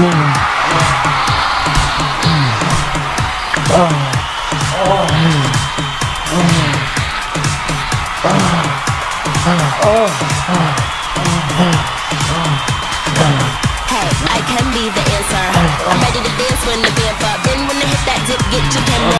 I can be the answer. I'm ready to dance when the band pops. Then when I hit that dip, get your camera.